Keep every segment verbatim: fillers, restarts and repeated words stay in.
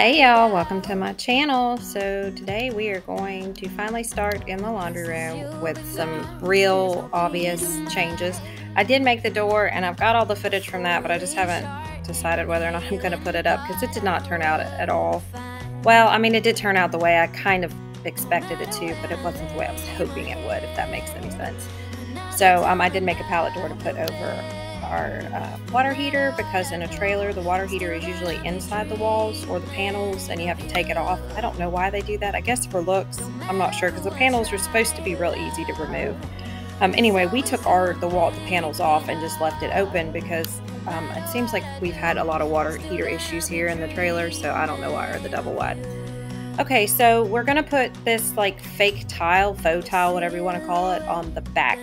Hey y'all, welcome to my channel. So today we are going to finally start in the laundry room with some real obvious changes. I did make the door and I've got all the footage from that, but I just haven't decided whether or not I'm going to put it up because it did not turn out at all. Well, I mean, it did turn out the way I kind of expected it to, but it wasn't the way I was hoping it would, if that makes any sense. So um, I did make a pallet door to put over our uh, water heater, because in a trailer the water heater is usually inside the walls or the panels and you have to take it off. I don't know why they do that. I guess for looks, I'm not sure, because the panels are supposed to be real easy to remove. Um, anyway, we took our the wall the panels off and just left it open because um, it seems like we've had a lot of water heater issues here in the trailer, so I don't know why, or the double wide. Okay, so we're gonna put this like fake tile, faux tile, whatever you want to call it, on the back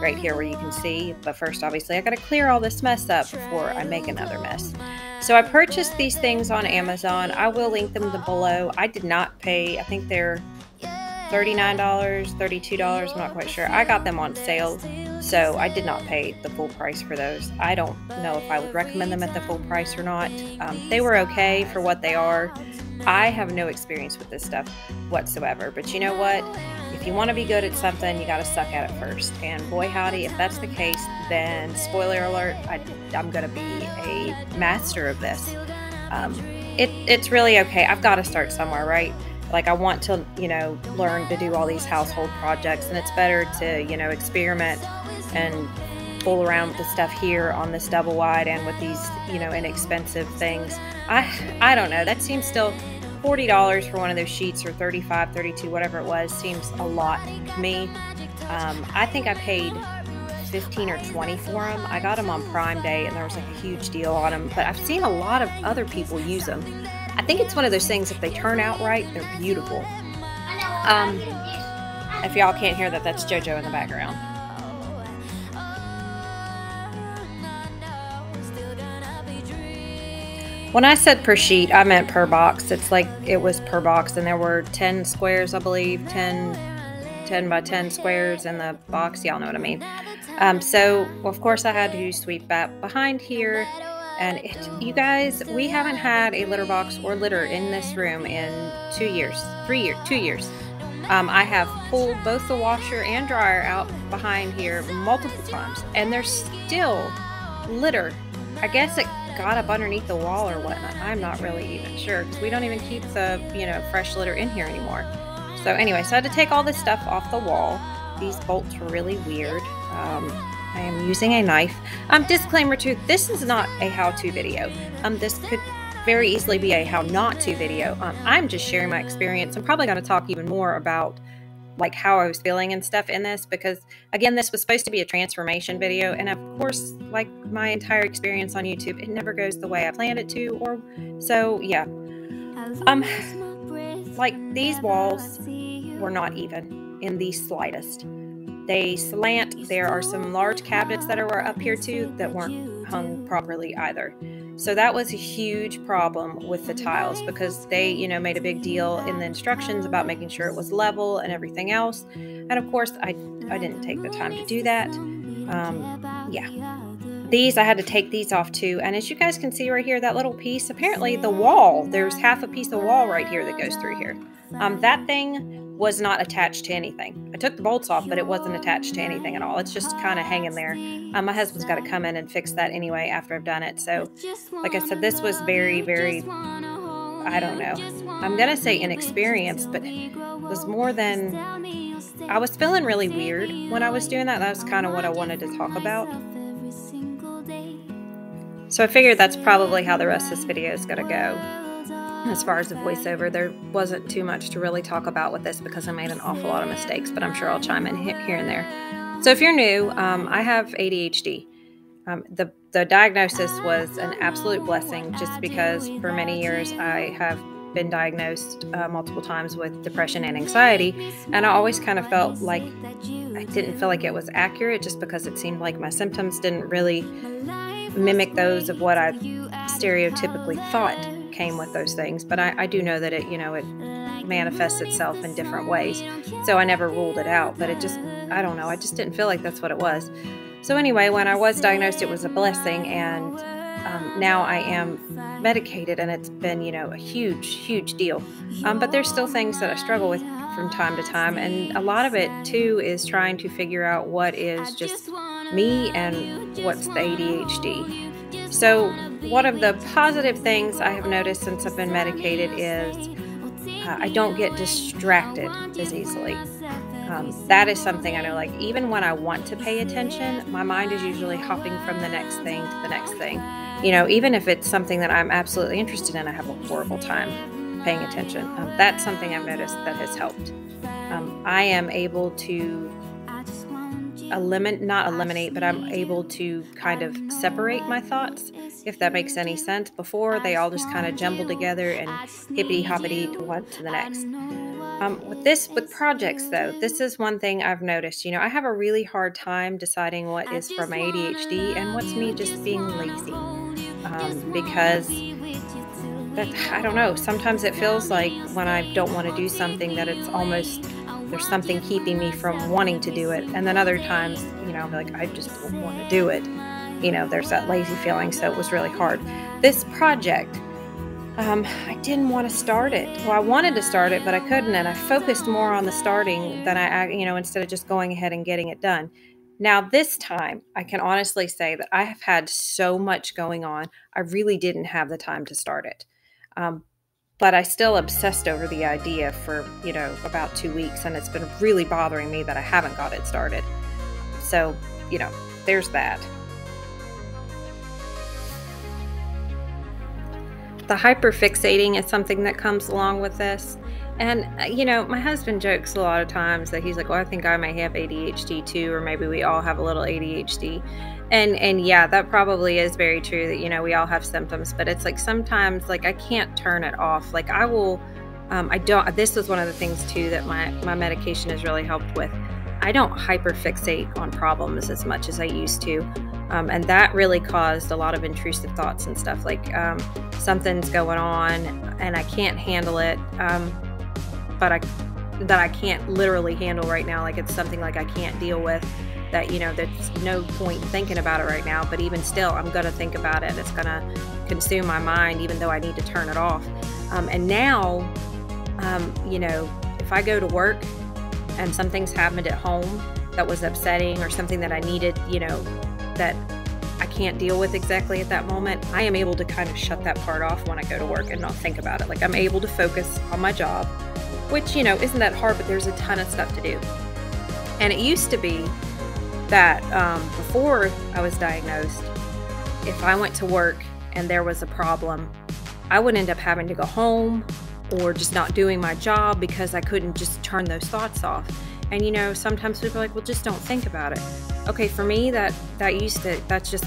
right here where you can see. But first, obviously, I gotta clear all this mess up before I make another mess. So I purchased these things on Amazon. I will link them below. I did not pay, I think they're thirty-nine dollars, thirty-two dollars, I'm not quite sure. I got them on sale, so I did not pay the full price for those. I don't know if I would recommend them at the full price or not. Um, they were okay for what they are. I have no experience with this stuff whatsoever, but you know what? If you want to be good at something, you got to suck at it first. And boy howdy, if that's the case, then spoiler alert, I, I'm going to be a master of this. Um, it, it's really okay. I've got to start somewhere, right? Like, I want to, you know, learn to do all these household projects, and it's better to, you know, experiment and fool around with the stuff here on this double wide and with these, you know, inexpensive things. I, I don't know. That seems still... forty dollars for one of those sheets, or thirty-five, thirty-two, whatever it was, seems a lot to me. Um, I think I paid fifteen or twenty for them. I got them on Prime Day, and there was like a huge deal on them. But I've seen a lot of other people use them. I think it's one of those things, if they turn out right, they're beautiful. Um, if y'all can't hear that, that's JoJo in the background. When I said per sheet, I meant per box. It's like it was per box, and there were ten squares, I believe, ten by ten squares in the box. Y'all know what I mean. Um, so, of course, I had to sweep that behind here. And it, you guys, we haven't had a litter box or litter in this room in two years, three years, two years. Um, I have pulled both the washer and dryer out behind here multiple times, and there's still litter. I guess it got up underneath the wall or whatnot. I'm not really even sure, because we don't even keep the, you know, fresh litter in here anymore. So anyway, so I had to take all this stuff off the wall. These bolts were really weird. Um, I am using a knife. Um, disclaimer too, this is not a how-to video. Um, this could very easily be a how not to video. Um, I'm just sharing my experience. I'm probably going to talk even more about like how I was feeling and stuff in this, because again, this was supposed to be a transformation video, and of course, like my entire experience on YouTube, it never goes the way I planned it to, or so yeah. Um like, these walls were not even in the slightest. They slant. There are some large cabinets that are up here too that weren't hung properly either. So that was a huge problem with the tiles, because they, you know, made a big deal in the instructions about making sure it was level and everything else. And of course, I, I didn't take the time to do that. Um, yeah. These, I had to take these off too. And as you guys can see right here, that little piece, apparently the wall, there's half a piece of wall right here that goes through here. Um, that thing was not attached to anything. I took the bolts off, but it wasn't attached to anything at all. It's just kind of hanging there. Um, my husband's got to come in and fix that anyway after I've done it. So, like I said, this was very, very, I don't know. I'm going to say inexperienced, but it was more than, I was feeling really weird when I was doing that. That was kind of what I wanted to talk about. So I figured that's probably how the rest of this video is going to go. As far as the voiceover, there wasn't too much to really talk about with this because I made an awful lot of mistakes, but I'm sure I'll chime in here and there. So if you're new, um, I have A D H D. Um, the, the diagnosis was an absolute blessing, just because for many years I have been diagnosed uh, multiple times with depression and anxiety, and I always kind of felt like I didn't feel like it was accurate, just because it seemed like my symptoms didn't really mimic those of what I stereotypically thought came with those things. But I, I do know that it, you know, it manifests itself in different ways, so I never ruled it out, but it just, I don't know, I just didn't feel like that's what it was. So anyway, when I was diagnosed, it was a blessing, and um, now I am medicated, and it's been, you know, a huge, huge deal. Um, but there's still things that I struggle with from time to time. And a lot of it too is trying to figure out what is just me and what's the A D H D. So one of the positive things I have noticed since I've been medicated is uh, I don't get distracted as easily. Um, that is something I know, like, even when I want to pay attention, my mind is usually hopping from the next thing to the next thing. You know, even if it's something that I'm absolutely interested in, I have a horrible time paying attention. Um, that's something I've noticed that has helped. Um, I am able to eliminate, not eliminate, but I'm able to kind of separate my thoughts, if that makes any sense. Before, they all just kind of jumble together and hippity-hoppity to one to the next. Um, with this, with projects though, this is one thing I've noticed. You know, I have a really hard time deciding what is from my A D H D and what's me just being lazy. Um, because that, I don't know, sometimes it feels like when I don't want to do something that it's almost, there's something keeping me from wanting to do it. And then other times, you know, I'm like, I just don't want to do it. You know, there's that lazy feeling. So it was really hard. This project, Um, I didn't want to start it. Well, I wanted to start it, but I couldn't, and I focused more on the starting than I, you know, instead of just going ahead and getting it done. Now, this time, I can honestly say that I have had so much going on, I really didn't have the time to start it. Um, but I still obsessed over the idea for, you know, about two weeks, and it's been really bothering me that I haven't got it started. So, you know, there's that. The hyperfixating is something that comes along with this. And, you know, my husband jokes a lot of times that he's like, well, I think I may have A D H D too, or maybe we all have a little A D H D. And, and yeah, that probably is very true that, you know, we all have symptoms, but it's like sometimes, like, I can't turn it off. Like I will, um, I don't, this was one of the things too that my, my medication has really helped with. I don't hyperfixate on problems as much as I used to. Um, and that really caused a lot of intrusive thoughts and stuff, like um, something's going on and I can't handle it, um, but I, that I can't literally handle right now. Like it's something like I can't deal with that, you know, there's no point in thinking about it right now, but even still, I'm going to think about it. It's going to consume my mind, even though I need to turn it off. Um, and now, um, you know, if I go to work and something's happened at home that was upsetting or something that I needed, you know, that I can't deal with exactly at that moment, I am able to kind of shut that part off when I go to work and not think about it. Like I'm able to focus on my job, which, you know, isn't that hard, but there's a ton of stuff to do. And it used to be that um, before I was diagnosed, if I went to work and there was a problem, I would end up having to go home or just not doing my job because I couldn't just turn those thoughts off. And, you know, sometimes people are like, well, just don't think about it. Okay, for me, that, that used to, that's just,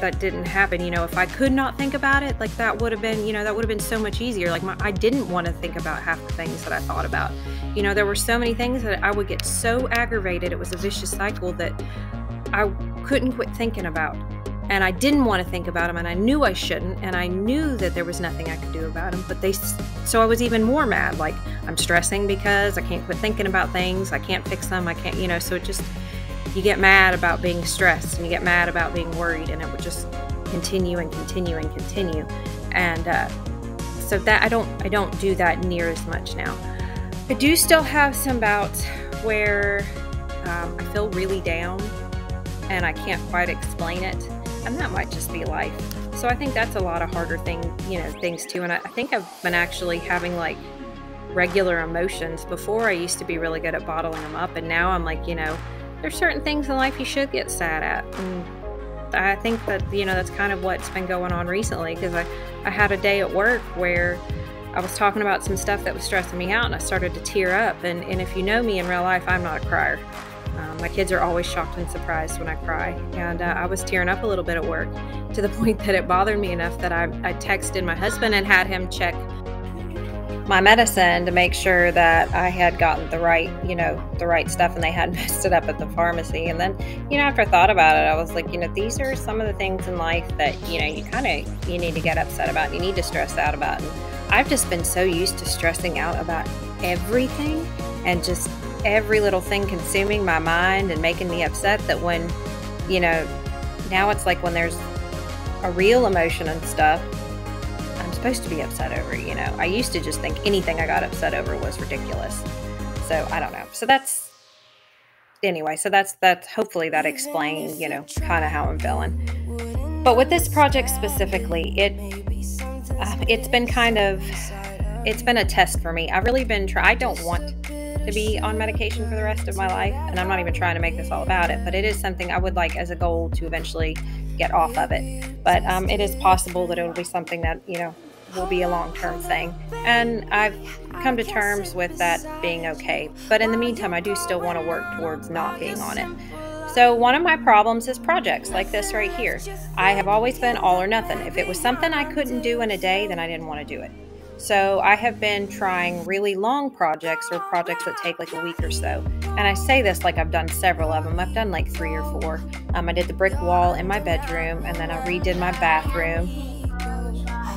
that didn't happen. You know, if I could not think about it, like that would have been, you know, that would have been so much easier. Like my, I didn't want to think about half the things that I thought about. You know, there were so many things that I would get so aggravated. It was a vicious cycle that I couldn't quit thinking about. And I didn't want to think about them, and I knew I shouldn't, and I knew that there was nothing I could do about them, but they, so I was even more mad. Like I'm stressing because I can't quit thinking about things. I can't fix them. I can't, you know, so it just, you get mad about being stressed and you get mad about being worried, and it would just continue and continue and continue. And uh, so that I don't, I don't do that near as much now. I do still have some bouts where um, I feel really down and I can't quite explain it. And that might just be life. So I think that's a lot of harder thing, you know, things too. And I, I think I've been actually having like regular emotions. Before I used to be really good at bottling them up, and now I'm like, you know, there's certain things in life you should get sad at. And I think that, you know, that's kind of what's been going on recently, because I, I had a day at work where I was talking about some stuff that was stressing me out and I started to tear up. And, and if you know me in real life, I'm not a crier. Um, my kids are always shocked and surprised when I cry, and uh, I was tearing up a little bit at work to the point that it bothered me enough that I, I texted my husband and had him check my medicine to make sure that I had gotten the right, you know, the right stuff and they hadn't messed it up at the pharmacy. And then, you know, after I thought about it, I was like, you know, these are some of the things in life that, you know, you kind of, you need to get upset about, you need to stress out about. And I've just been so used to stressing out about everything and just every little thing consuming my mind and making me upset that when, you know, now it's like when there's a real emotion and stuff, I'm supposed to be upset over, you know. I used to just think anything I got upset over was ridiculous. So I don't know. So that's, anyway, so that's, that's hopefully that explains, you know, kind of how I'm feeling. But with this project specifically, it, uh, it's been kind of, it's been a test for me. I've really been trying, I don't want to be on medication for the rest of my life, and I'm not even trying to make this all about it, but it is something I would like as a goal to eventually get off of it. But um, it is possible that it will be something that, you know, will be a long-term thing, and I've come to terms with that being okay. But in the meantime, I do still want to work towards not being on it. So one of my problems is projects like this right here. I have always been all or nothing. If it was something I couldn't do in a day, then I didn't want to do it. So I have been trying really long projects, or projects that take like a week or so. And I say this like I've done several of them. I've done like three or four. Um, I did the brick wall in my bedroom, and then I redid my bathroom.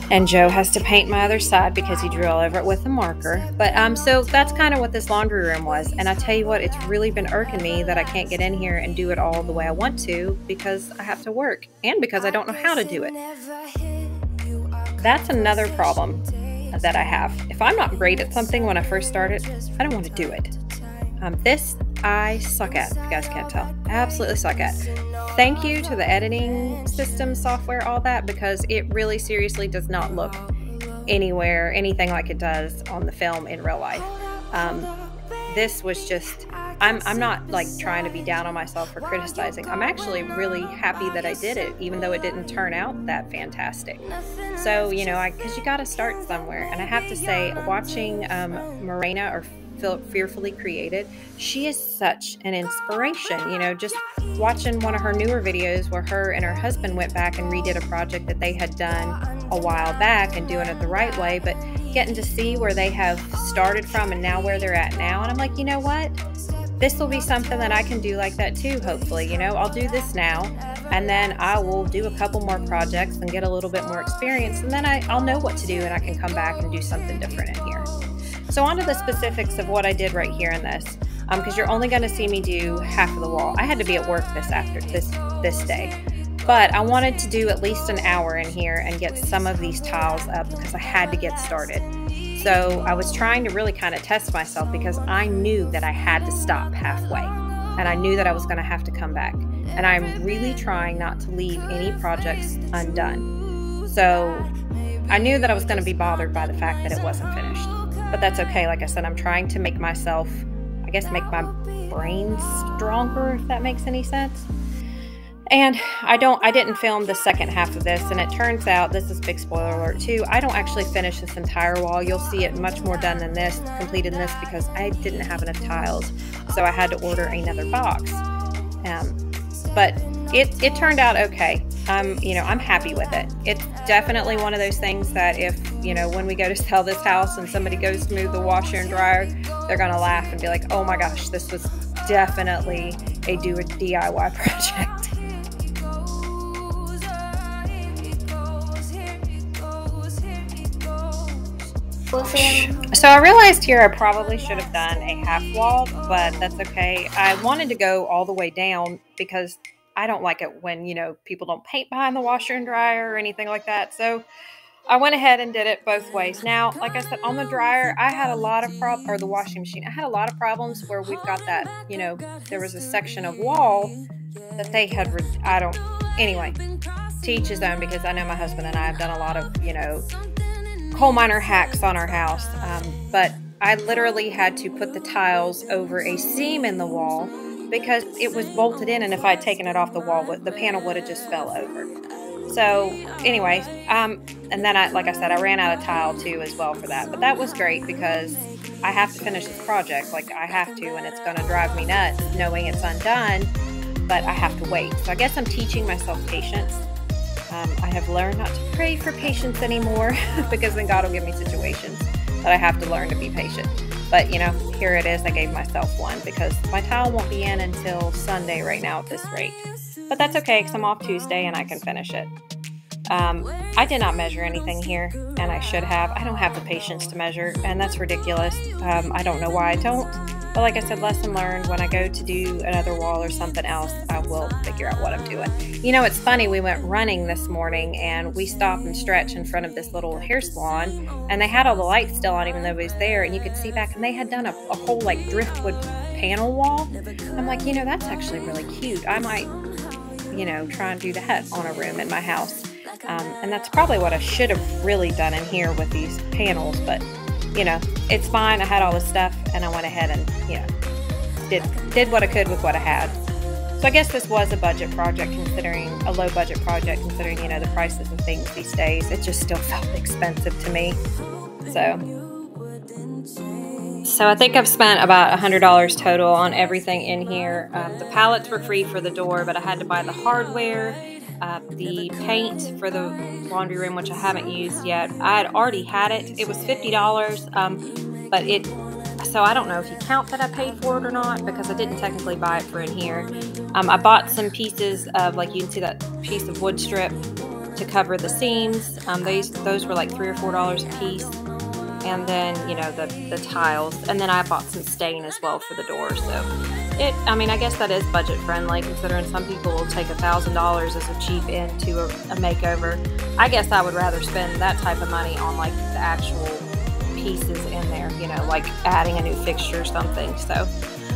And Joe has to paint my other side because he drew all over it with a marker. But um, so that's kind of what this laundry room was. And I tell you what, it's really been irking me that I can't get in here and do it all the way I want to, because I have to work and because I don't know how to do it. That's another problem that I have. If I'm not great at something when I first start it, I don't want to do it. Um, this I suck at, if you guys can't tell. Absolutely suck at. Thank you to the editing system, software, all that, because it really seriously does not look anywhere, anything like it does on the film in real life. Um, this was just, I'm, I'm not like trying to be down on myself for criticizing. I'm actually really happy that I did it, even though it didn't turn out that fantastic. So, you know, I, cause you got to start somewhere. And I have to say, watching um, Morena or Fearlessly Created, she is such an inspiration. You know, just watching one of her newer videos where her and her husband went back and redid a project that they had done a while back and doing it the right way, but getting to see where they have started from and now where they're at now. And I'm like, you know what? This will be something that I can do like that too, hopefully. You know, I'll do this now, and then I will do a couple more projects and get a little bit more experience, and then I, I'll know what to do, and I can come back and do something different in here. So on to the specifics of what I did right here in this, because um, you're only going to see me do half of the wall. I had to be at work this after this this day, but I wanted to do at least an hour in here and get some of these tiles up because I had to get started. So I was trying to really kind of test myself, because I knew that I had to stop halfway, and I knew that I was going to have to come back. And I'm really trying not to leave any projects undone. So I knew that I was going to be bothered by the fact that it wasn't finished. But that's okay. Like I said, I'm trying to make myself, I guess, make my brain stronger, if that makes any sense. And I don't, I didn't film the second half of this, and it turns out, this is big spoiler alert too, I don't actually finish this entire wall. You'll see it much more done than this, completed in this, because I didn't have enough tiles. So I had to order another box. Um, but it, it turned out okay. Um, you know, I'm happy with it. It's definitely one of those things that if, you know, when we go to sell this house and somebody goes to move the washer and dryer, they're going to laugh and be like, oh my gosh, this was definitely a do a D I Y project. So I realized here I probably should have done a half wall, but that's okay. I wanted to go all the way down because I don't like it when, you know, people don't paint behind the washer and dryer or anything like that. So I went ahead and did it both ways. Now, like I said, on the dryer, I had a lot of problems, or the washing machine, I had a lot of problems where we've got that, you know, there was a section of wall that they had, re I don't, anyway, to each his own, because I know my husband and I have done a lot of, you know, coal miner hacks on our house. Um, but I literally had to put the tiles over a seam in the wall because it was bolted in, and if I had taken it off the wall, the panel would have just fell over. So anyway, um, and then I, like I said, I ran out of tile too as well for that, but that was great because I have to finish this project. Like I have to, and it's going to drive me nuts knowing it's undone, but I have to wait. So I guess I'm teaching myself patience. Um, I have learned not to pray for patience anymore because then God will give me situations that I have to learn to be patient. But you know, here it is. I gave myself one because my tile won't be in until Sunday right now at this rate. But that's okay because I'm off Tuesday and I can finish it. Um, I did not measure anything here, and I should have. I don't have the patience to measure, and that's ridiculous. Um, I don't know why I don't. But like I said, lesson learned, when I go to do another wall or something else, I will figure out what I'm doing. You know, it's funny, we went running this morning and we stopped and stretched in front of this little hair salon, and they had all the lights still on even though it was there, and you could see back, and they had done a, a whole like driftwood panel wall. I'm like, you know, that's actually really cute. I might, you know, try and do that on a room in my house. Um, and that's probably what I should have really done in here with these panels, but you know, it's fine. I had all this stuff and I went ahead and, you know, did, did what I could with what I had. So I guess this was a budget project, considering a low budget project, considering, you know, the prices of things these days. It just still felt expensive to me. So, so I think I've spent about one hundred dollars total on everything in here. Um, the pallets were free for the door, but I had to buy the hardware. Uh, the paint for the laundry room, which I haven't used yet. I had already had it. It was fifty dollars, um, but it, so I don't know if you count that I paid for it or not, because I didn't technically buy it for in here. Um, I bought some pieces of, like, you can see that piece of wood strip to cover the seams. Um, these, those were like three or four dollars a piece. And then, you know, the, the tiles. And then I bought some stain as well for the door, so. It, I mean, I guess that is budget friendly, considering some people will take a thousand dollars as a cheap end to a, a makeover. I guess I would rather spend that type of money on like the actual pieces in there, you know, like adding a new fixture or something. So,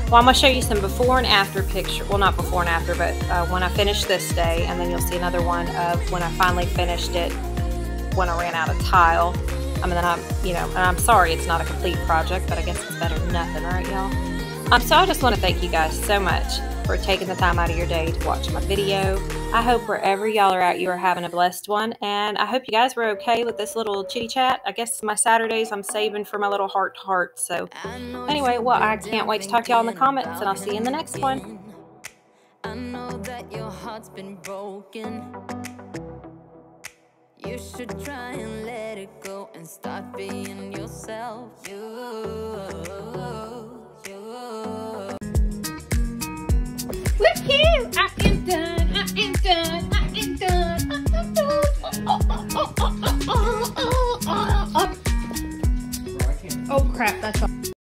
well, I'm going to show you some before and after picture. Well, not before and after, but uh, when I finish this day, and then you'll see another one of when I finally finished it, when I ran out of tile. I mean, then I'm, you know, and I'm sorry it's not a complete project, but I guess it's better than nothing, right, y'all? Um, so I just want to thank you guys so much for taking the time out of your day to watch my video. I hope wherever y'all are at, you are having a blessed one. And I hope you guys were okay with this little chitty chat. I guess my Saturdays I'm saving for my little heart to heart. So anyway, well, I can't wait to talk to y'all in the comments, and I'll see you in the next one. I know that your heart's been broken. You should try and let it go and start being yourself. You.